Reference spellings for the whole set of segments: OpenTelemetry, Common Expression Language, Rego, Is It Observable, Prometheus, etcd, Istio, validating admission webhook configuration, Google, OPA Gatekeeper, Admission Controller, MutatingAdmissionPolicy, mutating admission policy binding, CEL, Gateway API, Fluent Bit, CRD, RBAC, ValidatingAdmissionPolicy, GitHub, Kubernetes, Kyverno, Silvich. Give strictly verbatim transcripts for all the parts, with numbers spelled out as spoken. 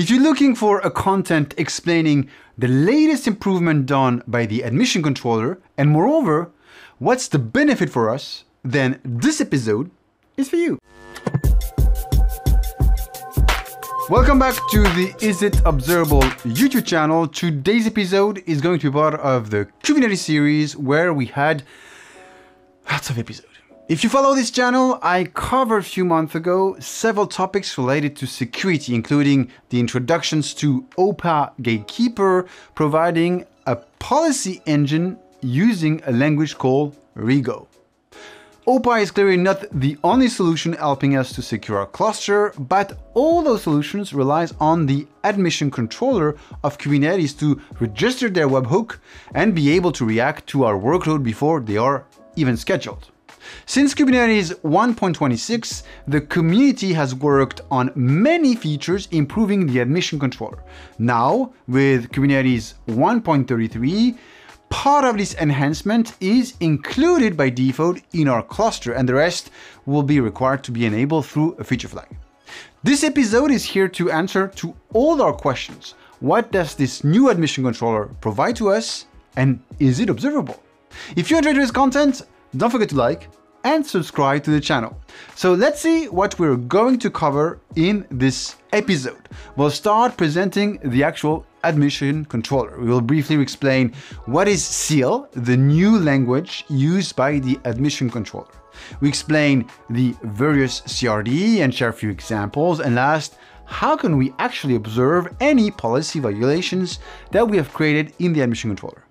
If you're looking for a content explaining the latest improvement done by the admission controller, and moreover, what's the benefit for us, then this episode is for you. Welcome back to the Is It Observable YouTube channel. Today's episode is going to be part of the Kubernetes series where we had lots of episodes. If you follow this channel, I covered a few months ago several topics related to security, including the introductions to O P A Gatekeeper, providing a policy engine using a language called Rego. O P A is clearly not the only solution helping us to secure our cluster, but all those solutions relies on the admission controller of Kubernetes to register their webhook and be able to react to our workload before they are even scheduled. Since Kubernetes one point twenty-six, the community has worked on many features improving the admission controller. Now, with Kubernetes one point thirty-three, part of this enhancement is included by default in our cluster, and the rest will be required to be enabled through a feature flag. This episode is here to answer to all our questions. What does this new admission controller provide to us, and is it observable? If you enjoyed this content, don't forget to like and subscribe to the channel. So let's see what we're going to cover in this episode. We'll start presenting the actual admission controller. We will briefly explain what is S E A L, the new language used by the admission controller. We explain the various C R D and share a few examples. And last, how can we actually observe any policy violations that we have created in the admission controller?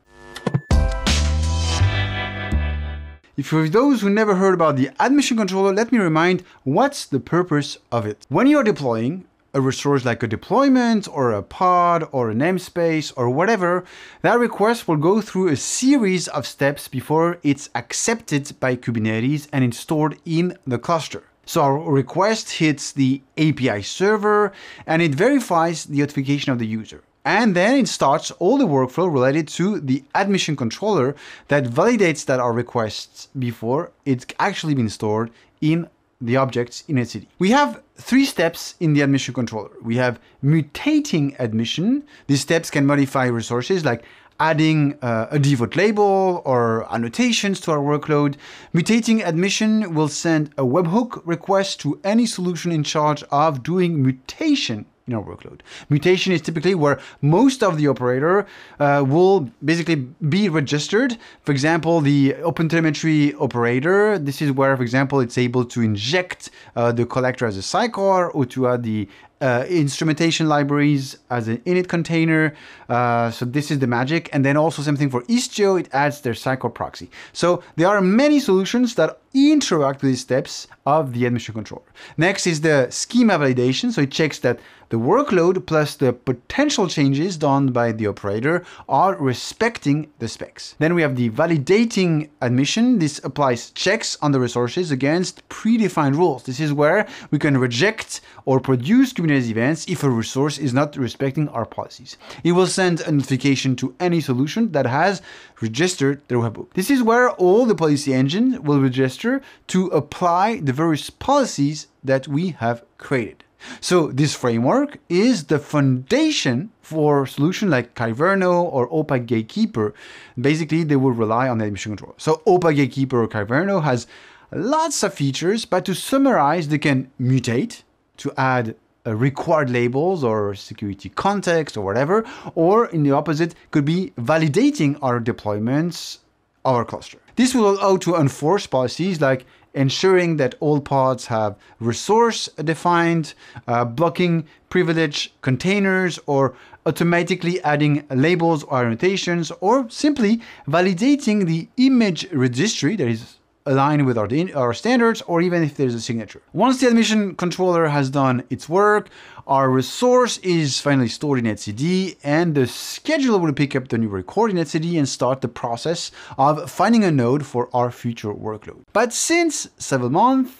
If for those who never heard about the admission controller, let me remind what's the purpose of it. When you are deploying a resource like a deployment or a pod or a namespace or whatever, that request will go through a series of steps before it's accepted by Kubernetes and it's stored in the cluster. So our request hits the A P I server and it verifies the authentication of the user. And then it starts all the workflow related to the admission controller that validates that our requests before it's actually been stored in the objects in etcd. We have three steps in the admission controller. We have mutating admission. These steps can modify resources like adding uh, a default label or annotations to our workload. Mutating admission will send a webhook request to any solution in charge of doing mutation in our workload. Mutation is typically where most of the operator uh, will basically be registered. For example, the OpenTelemetry operator, this is where, for example, it's able to inject uh, the collector as a sidecar or to add the uh, instrumentation libraries as an init container. Uh, so this is the magic. And then also something for Istio, it adds their sidecar proxy. So there are many solutions that interact with these steps of the admission controller. Next is the schema validation. So it checks that the workload plus the potential changes done by the operator are respecting the specs. Then we have the validating admission. This applies checks on the resources against predefined rules. This is where we can reject or produce Kubernetes events if a resource is not respecting our policies. It will send a notification to any solution that has registered their webhook. This is where all the policy engine will register to apply the various policies that we have created. So this framework is the foundation for solutions like Kyverno or O P A Gatekeeper. Basically, they will rely on the admission controller. So O P A Gatekeeper or Kyverno has lots of features, but to summarize, they can mutate to add Uh, required labels or security context or whatever, or in the opposite could be validating our deployments, our cluster. This will allow to enforce policies like ensuring that all pods have resource defined, uh, blocking privileged containers, or automatically adding labels or annotations, or simply validating the image registry that is align with our, our standards, or even if there's a signature. Once the admission controller has done its work, our resource is finally stored in etcd, and the scheduler will pick up the new record in etcd and start the process of finding a node for our future workload. But since several months,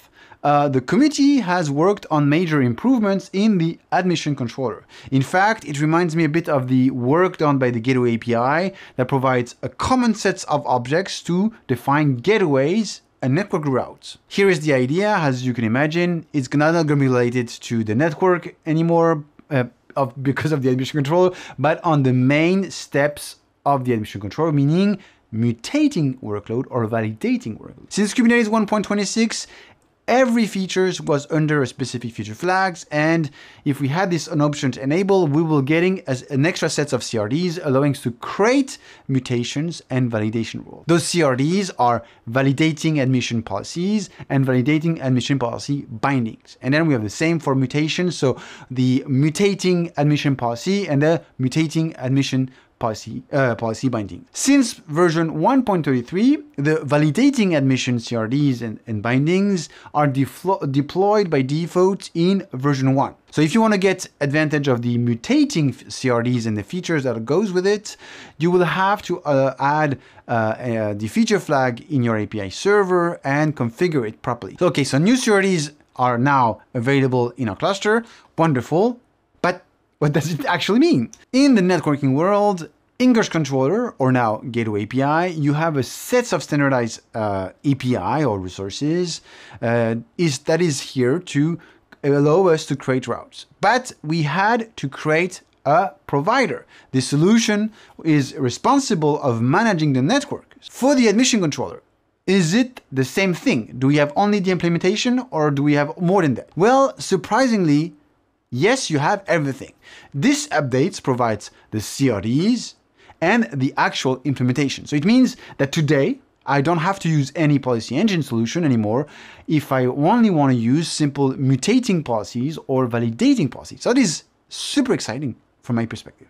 Uh, the committee has worked on major improvements in the admission controller. In fact, it reminds me a bit of the work done by the Gateway A P I that provides a common set of objects to define gateways and network routes. Here is the idea, as you can imagine, it's not going to be related to the network anymore. Uh, of because of the admission controller, but on the main steps of the admission controller, meaning mutating workload or validating workload. Since Kubernetes one point twenty-six, every feature was under a specific feature flags, and if we had this an option to enable, we will getting as an extra set of C R Ds allowing us to create mutations and validation rules. Those C R Ds are validating admission policies and validating admission policy bindings. And then we have the same for mutations, so the mutating admission policy and the mutating admission Policy, uh, policy binding. Since version one point thirty-three, the validating admission C R Ds and, and bindings are deployed by default in version one. So if you want to get advantage of the mutating C R Ds and the features that goes with it, you will have to uh, add uh, uh, the feature flag in your A P I server and configure it properly. So, okay, so new C R Ds are now available in our cluster. Wonderful. What does it actually mean? In the networking world, Ingress controller, or now Gateway A P I, you have a set of standardized uh, A P I or resources uh, is, that is here to allow us to create routes. But we had to create a provider. The solution is responsible of managing the network. For the admission controller, is it the same thing? Do we have only the implementation or do we have more than that? Well, surprisingly, yes, you have everything. This update provides the C R Ds and the actual implementation. So it means that today, I don't have to use any policy engine solution anymore if I only want to use simple mutating policies or validating policies. So that is super exciting from my perspective.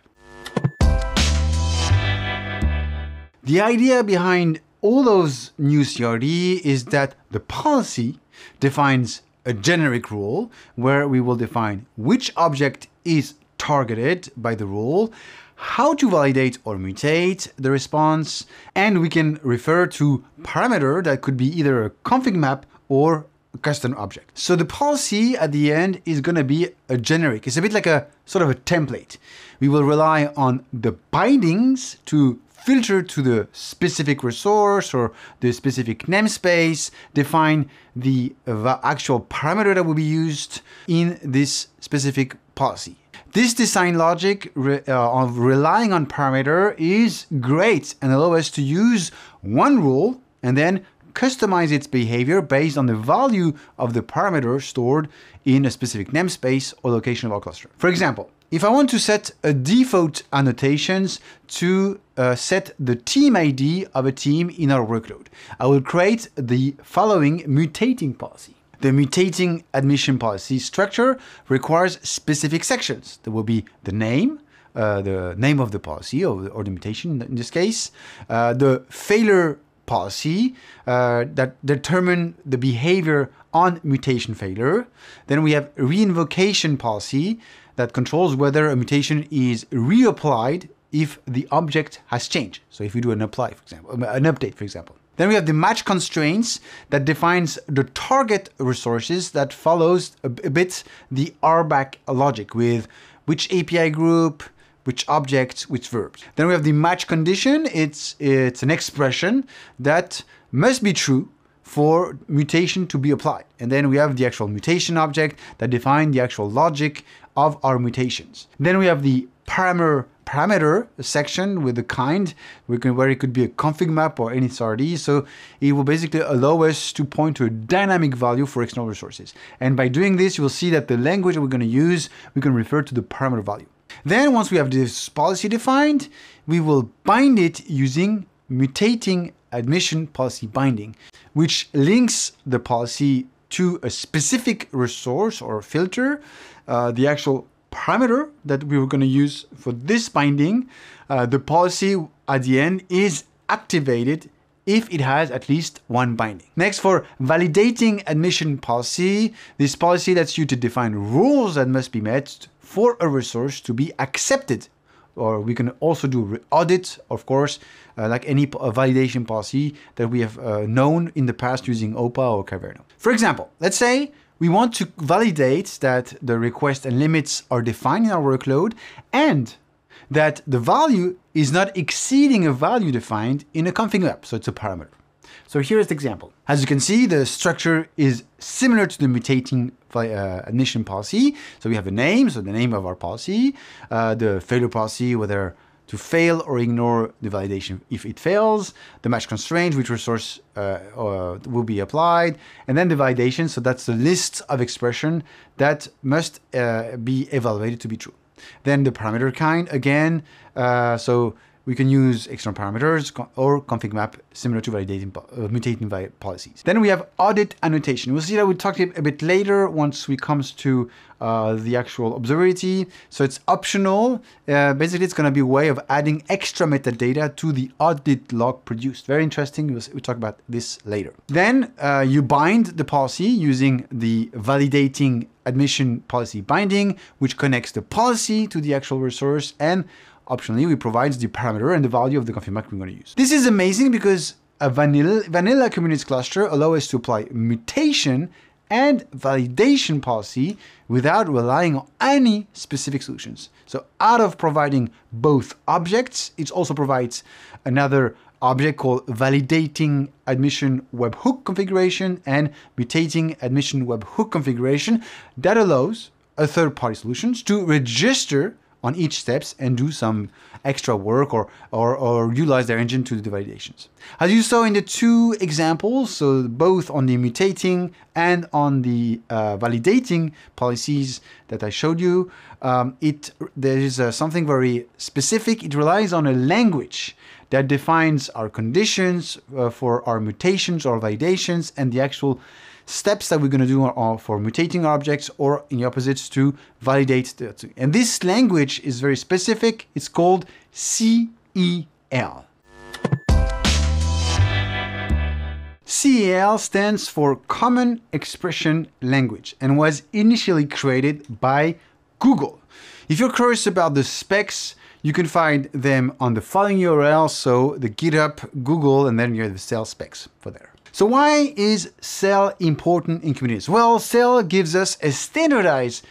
The idea behind all those new C R D is that the policy defines a generic rule where we will define which object is targeted by the rule, how to validate or mutate the response, and we can refer to parameter that could be either a config map or a custom object. So the policy at the end is going to be a generic. It's a bit like a sort of a template. We will rely on the bindings to filter to the specific resource or the specific namespace, define the actual parameter that will be used in this specific policy. This design logic re uh, of relying on parameter is great and allow us to use one rule and then customize its behavior based on the value of the parameter stored in a specific namespace or location of our cluster. For example, if I want to set a default annotations to uh, set the team I D of a team in our workload, I will create the following mutating policy. The mutating admission policy structure requires specific sections. There will be the name, uh, the name of the policy or, or the mutation in this case, uh, the failure policy uh, that determine the behavior on mutation failure. Then we have reinvocation policy that controls whether a mutation is reapplied if the object has changed. So if we do an apply, for example, an update, for example. Then we have the match constraints that defines the target resources that follows a bit the R B A C logic with which A P I group, which objects, which verbs. Then we have the match condition. It's, it's an expression that must be true for mutation to be applied. And then we have the actual mutation object that defines the actual logic of our mutations. Then we have the parameter, parameter section with the kind, where it could be a config map or any C R D. So it will basically allow us to point to a dynamic value for external resources. And by doing this, you will see that the language that we're going to use, we can refer to the parameter value. Then once we have this policy defined, we will bind it using mutating admission policy binding, which links the policy to a specific resource or filter, uh, the actual parameter that we were going to use for this binding. Uh, the policy at the end is activated if it has at least one binding. Next, for validating admission policy, this policy lets you to define rules that must be met for a resource to be accepted. Or we can also do audit, of course, uh, like any uh, validation policy that we have uh, known in the past using O P A or Kyverno. For example, let's say we want to validate that the request and limits are defined in our workload and that the value is not exceeding a value defined in a config map, so it's a parameter. So here's the example. As you can see, the structure is similar to the mutating uh, admission policy. So we have a name, so the name of our policy, uh, the failure policy, whether to fail or ignore the validation if it fails, the match constraint, which resource uh, uh, will be applied, and then the validation, so that's the list of expression that must uh, be evaluated to be true. Then the parameter kind, again, uh, so we can use external parameters or config map similar to validating uh, mutating policies. Then we have audit annotation. We'll see that we talked a bit later once we comes to uh, the actual observability. So it's optional. Uh, basically, it's going to be a way of adding extra metadata to the audit log produced. Very interesting. We'll, we'll talk about this later. Then uh, you bind the policy using the validating admission policy binding, which connects the policy to the actual resource, and optionally, we provide the parameter and the value of the config map we're going to use. This is amazing because a vanilla, vanilla Kubernetes cluster allows us to apply mutation and validation policy without relying on any specific solutions. So out of providing both objects, it also provides another object called validating admission webhook configuration and mutating admission webhook configuration that allows a third-party solutions to register on each steps and do some extra work or, or, or utilize their engine to do the validations. As you saw in the two examples, so both on the mutating and on the uh, validating policies that I showed you, um, it there is uh, something very specific. It relies on a language that defines our conditions uh, for our mutations or validations and the actual steps that we're going to do are for mutating objects or in the opposites to validate. The, and this language is very specific. It's called C E L. C E L stands for Common Expression Language and was initially created by Google. If you're curious about the specs, you can find them on the following U R L. So the GitHub, Google, and then you have the C E L specs for there. So why is C E L important in Kubernetes? Well, C E L gives us a standardized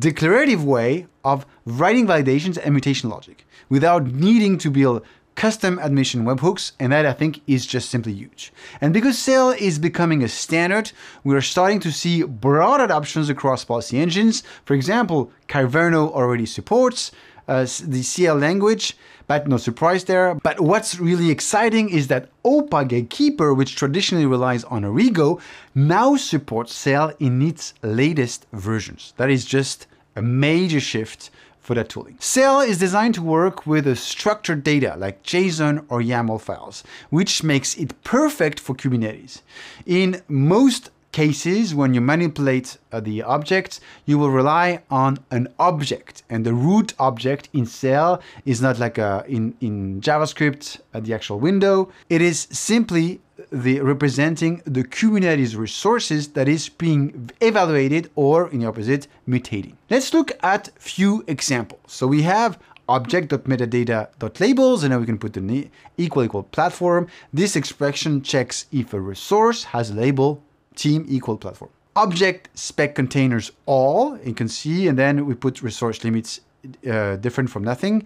declarative way of writing validations and mutation logic without needing to build custom admission webhooks, and that I think is just simply huge. And because C E L is becoming a standard, we are starting to see broad adoptions across policy engines. For example, Kyverno already supports Uh, the C L language, but no surprise there. But what's really exciting is that O P A Gatekeeper, which traditionally relies on a Rego, now supports C L in its latest versions. That is just a major shift for that tooling. C L is designed to work with a structured data like JSON or YAML files, which makes it perfect for Kubernetes. In most cases, when you manipulate uh, the objects, you will rely on an object, and the root object in C E L is not like a, in, in JavaScript at the actual window. It is simply the representing the Kubernetes resources that is being evaluated or, in the opposite, mutating. Let's look at few examples. So we have object.metadata.labels, and now we can put the equal equal platform. This expression checks if a resource has a label team equal platform. Object spec containers all, you can see, and then we put resource limits uh, different from nothing.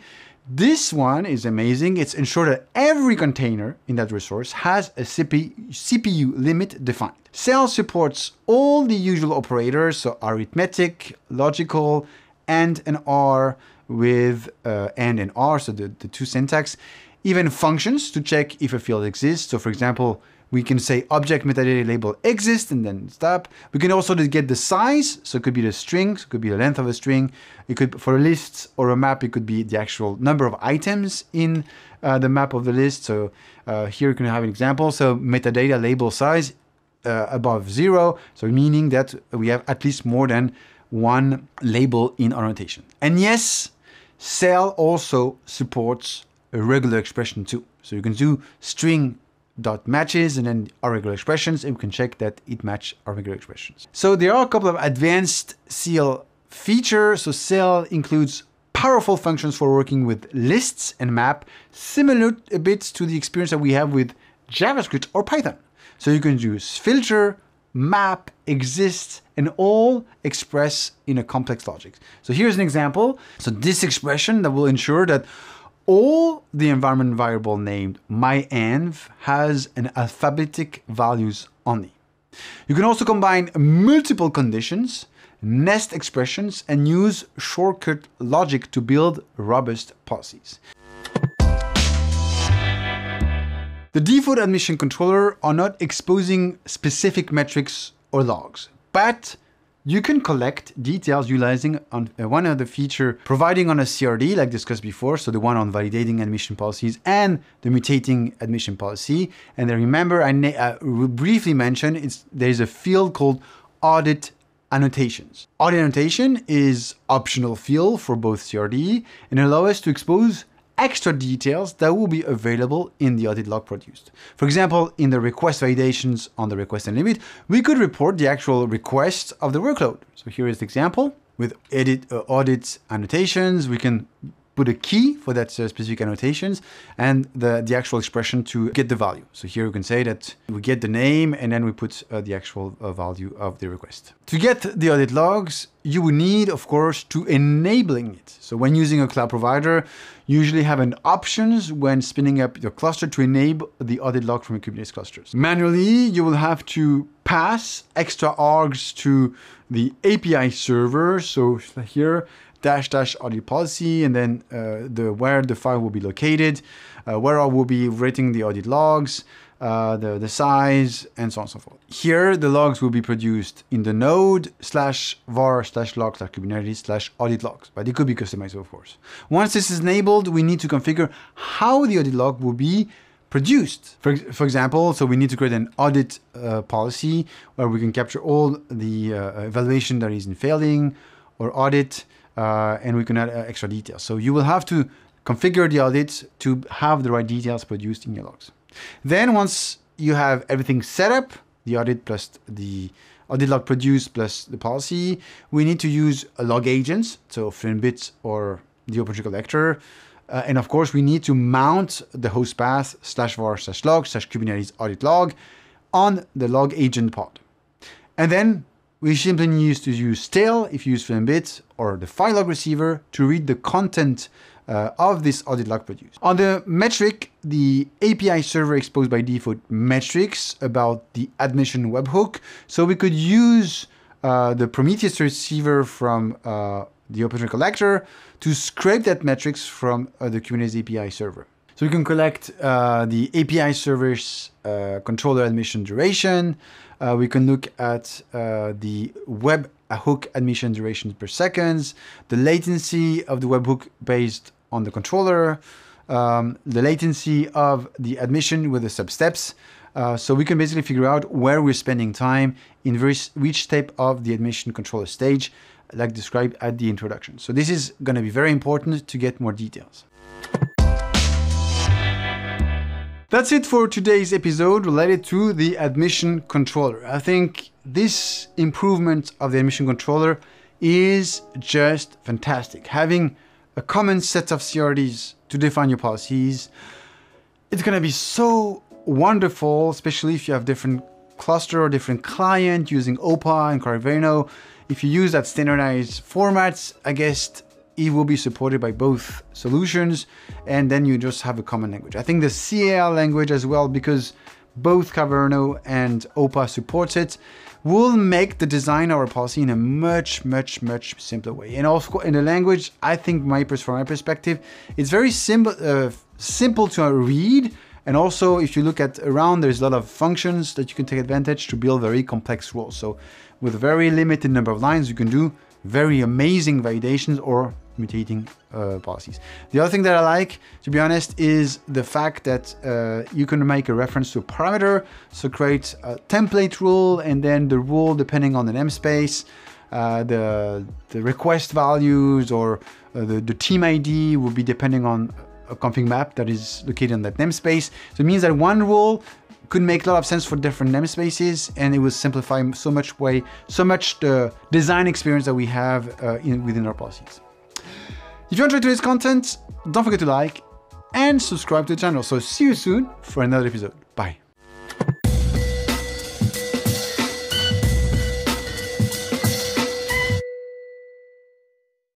This one is amazing. It's ensure that every container in that resource has a C P U limit defined. C E L supports all the usual operators, so arithmetic, logical, and an R with uh, and and R, so the, the two syntax. Even functions to check if a field exists. So for example, we can say object metadata label exists and then stop. We can also get the size. So it could be the string, so it could be the length of a string. It could, for a list or a map, it could be the actual number of items in uh, the map of the list. So uh, here you can have an example. So metadata label size uh, above zero. So meaning that we have at least more than one label in our annotation. And yes, C E L also supports a regular expression too. So you can do string dot matches and then our regular expressions, and we can check that it match our regular expressions. So there are a couple of advanced C E L features. So C E L includes powerful functions for working with lists and map, similar a bit to the experience that we have with JavaScript or Python. So you can use filter, map, exists, and all express in a complex logic. So here's an example. So this expression that will ensure that All the environment variable named myenv has an alphabetic values only. You can also combine multiple conditions, nest expressions, and use shortcut logic to build robust policies. The default admission controller are not exposing specific metrics or logs, but you can collect details utilizing on one of the feature providing on a C R D like discussed before, so the one on validating admission policies and the mutating admission policy. And then remember, I uh, briefly mentioned it's, there's a field called audit annotations. Audit annotation is optional field for both C R D and allow us to expose extra details that will be available in the audit log produced. For example, in the request validations on the request and limit, we could report the actual requests of the workload. So here is the example with edit uh, audit annotations. We can put a key for that uh, specific annotations and the, the actual expression to get the value. So here we can say that we get the name and then we put uh, the actual uh, value of the request. To get the audit logs, you will need, of course, to enabling it. So when using a cloud provider, you usually have an options when spinning up your cluster to enable the audit log from your Kubernetes clusters. Manually, you will have to pass extra args to the A P I server. So here, dash dash audit policy, and then uh, the where the file will be located, uh, where I will be writing the audit logs, uh, the, the size, and so on and so forth. Here, the logs will be produced in the node slash var slash log slash Kubernetes slash audit logs, but it could be customized, of course. Once this is enabled, we need to configure how the audit log will be produced. For, for example, so we need to create an audit uh, policy where we can capture all the uh, evaluation that is in failing or audit, Uh, and we can add uh, extra details. So you will have to configure the audits to have the right details produced in your logs. Then once you have everything set up, the audit plus the audit log produced plus the policy, we need to use uh, log agents, so Fluent Bit or the OpenTracing collector. Uh, and of course, we need to mount the host path slash var slash log slash Kubernetes audit log on the log agent pod. And then we simply need to use tail if you use Fluent Bit or the file log receiver to read the content uh, of this audit log produced. On the metric, the A P I server exposed by default metrics about the admission webhook. So we could use uh, the Prometheus receiver from uh, the OpenTelemetry collector to scrape that metrics from uh, the Kubernetes A P I server. So we can collect uh, the A P I server's uh, controller admission duration. Uh, we can look at uh, the webhook admission duration per seconds, the latency of the webhook based on the controller, um, the latency of the admission with the substeps. Uh, so we can basically figure out where we're spending time in which step of the admission controller stage, like described at the introduction. So this is going to be very important to get more details. That's it for today's episode related to the admission controller. I think this improvement of the admission controller is just fantastic. Having a common set of C R Ds to define your policies, it's going to be so wonderful, especially if you have different cluster or different client using O P A and Kyverno. If you use that standardized formats, I guess it will be supported by both solutions, and then you just have a common language. I think the C L language as well, because both Kyverno and O P A supports it, will make the design of our policy in a much, much, much simpler way. And also in the language, I think my, from my perspective, it's very simple, uh, simple to read. And also, if you look at around, there's a lot of functions that you can take advantage to build very complex rules. So with a very limited number of lines, you can do very amazing validations or mutating uh, policies. The other thing that I like, to be honest, is the fact that uh, you can make a reference to a parameter, so create a template rule, and then the rule, depending on the namespace, uh, the, the request values, or uh, the, the team I D will be depending on a config map that is located in that namespace. So it means that one rule could make a lot of sense for different namespaces, and it will simplify so much way, so much the design experience that we have uh, in, within our policies. If you enjoyed today's content, don't forget to like and subscribe to the channel. So see you soon for another episode. Bye.